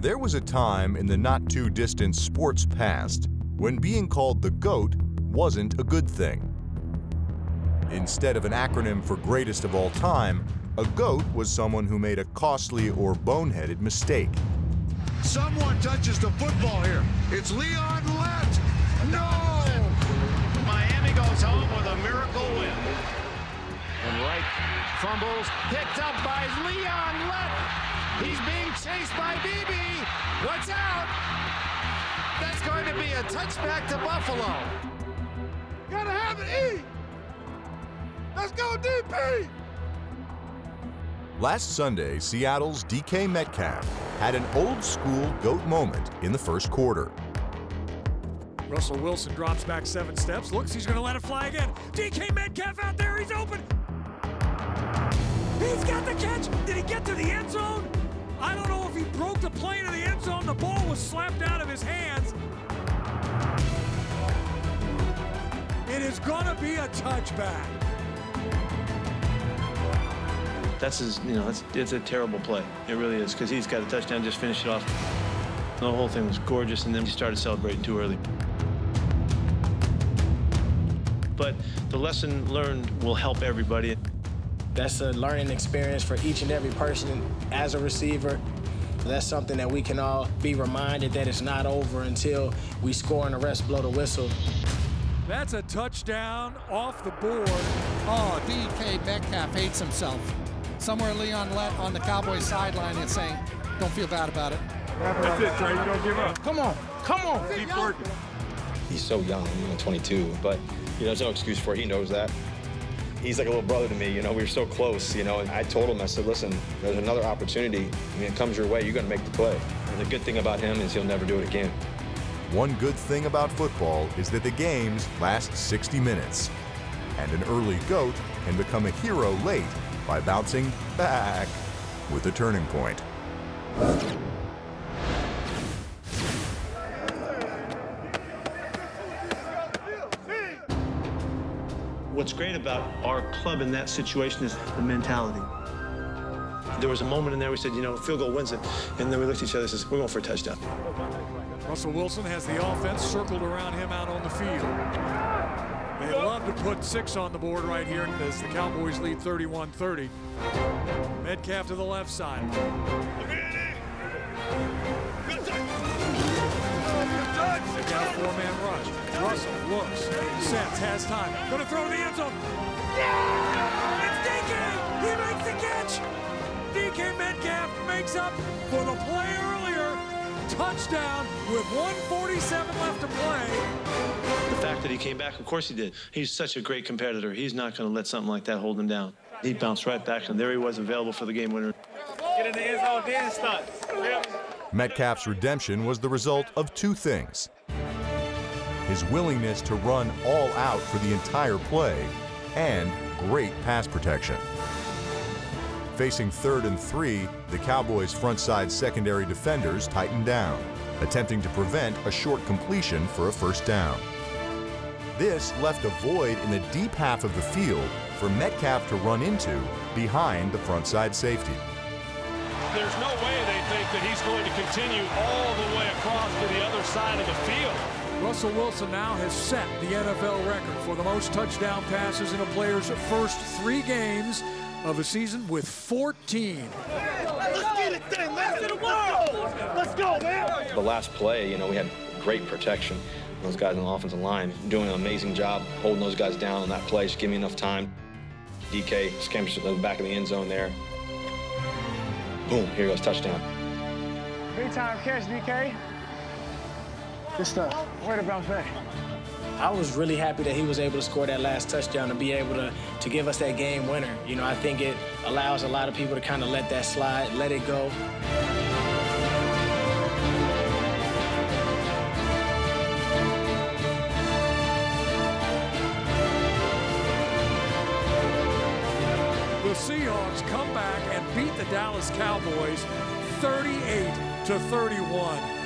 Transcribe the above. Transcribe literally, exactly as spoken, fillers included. There was a time in the not-too-distant sports past when being called the GOAT wasn't a good thing. Instead of an acronym for greatest of all time, a GOAT was someone who made a costly or boneheaded mistake. Someone touches the football here. It's Leon Lett. No! Miami goes home with a miracle win. And Wright fumbles, picked up by Leon Lett. He's being chased by Bebe. Watch out! That's going to be a touchback to Buffalo. Gotta have an E! Let's go, D P! Last Sunday, Seattle's D K Metcalf had an old-school GOAT moment in the first quarter. Russell Wilson drops back seven steps, looks, he's gonna let it fly again. D K Metcalf out there, he's open! He's got the catch! Did he get to the end zone? I don't know if he broke the play into the end zone. The ball was slapped out of his hands. It is gonna be a touchback. That's his, you know, that's, it's a terrible play. It really is, because he's got a touchdown, just finished it off. And the whole thing was gorgeous, and then he started celebrating too early. But the lesson learned will help everybody. That's a learning experience for each and every person as a receiver. That's something that we can all be reminded that it's not over until we score and the rest blow the whistle. That's a touchdown off the board. Oh, D K Metcalf hates himself. Somewhere Leon Lett on the Cowboys sideline is saying, don't feel bad about it. That's it, Trey, don't give up. Come on, come on. Keep working. He's so young, you know, twenty-two, but you know, there's no excuse for it, he knows that. He's like a little brother to me, you know, we were so close, you know, and I told him, I said, listen, there's another opportunity. I mean, it comes your way, you're gonna make the play. And the good thing about him is he'll never do it again. One good thing about football is that the games last sixty minutes, and an early GOAT can become a hero late by bouncing back with a turning point. What's great about our club in that situation is the mentality. There was a moment in there we said, you know, field goal wins it. And then we looked at each other and said, we're going for a touchdown. Russell Wilson has the offense circled around him out on the field. They love to put six on the board right here as the Cowboys lead thirty-one thirty. Metcalf to the left side. They got a four-man rush. Russell looks, sets, has time. Gonna throw in the end zone. Yeah! It's D K! He makes the catch! D K Metcalf makes up for the play earlier. Touchdown with one forty-seven left to play. The fact that he came back, of course he did. He's such a great competitor. He's not gonna let something like that hold him down. He bounced right back, and there he was available for the game winner. Get in the end zone, dance stunts. Yep. Metcalf's redemption was the result of two things. His willingness to run all out for the entire play, and great pass protection. Facing third and three, the Cowboys' frontside secondary defenders tightened down, attempting to prevent a short completion for a first down. This left a void in the deep half of the field for Metcalf to run into behind the frontside safety. There's no way they think that he's going to continue all the way across to the other side of the field. Russell Wilson now has set the N F L record for the most touchdown passes in a player's first three games of a season with fourteen. Let's get it then, let's get it, let's go. Let's go, man. The last play, you know, we had great protection. Those guys on the offensive line doing an amazing job holding those guys down on that play. Just give me enough time. D K skims to the back of the end zone there. Boom, here goes, touchdown. Big time catch, D K. Good stuff. Worried about that. I was really happy that he was able to score that last touchdown and be able to, to give us that game winner. You know, I think it allows a lot of people to kind of let that slide, let it go. The Seahawks come back and beat the Dallas Cowboys thirty-eight to thirty-one.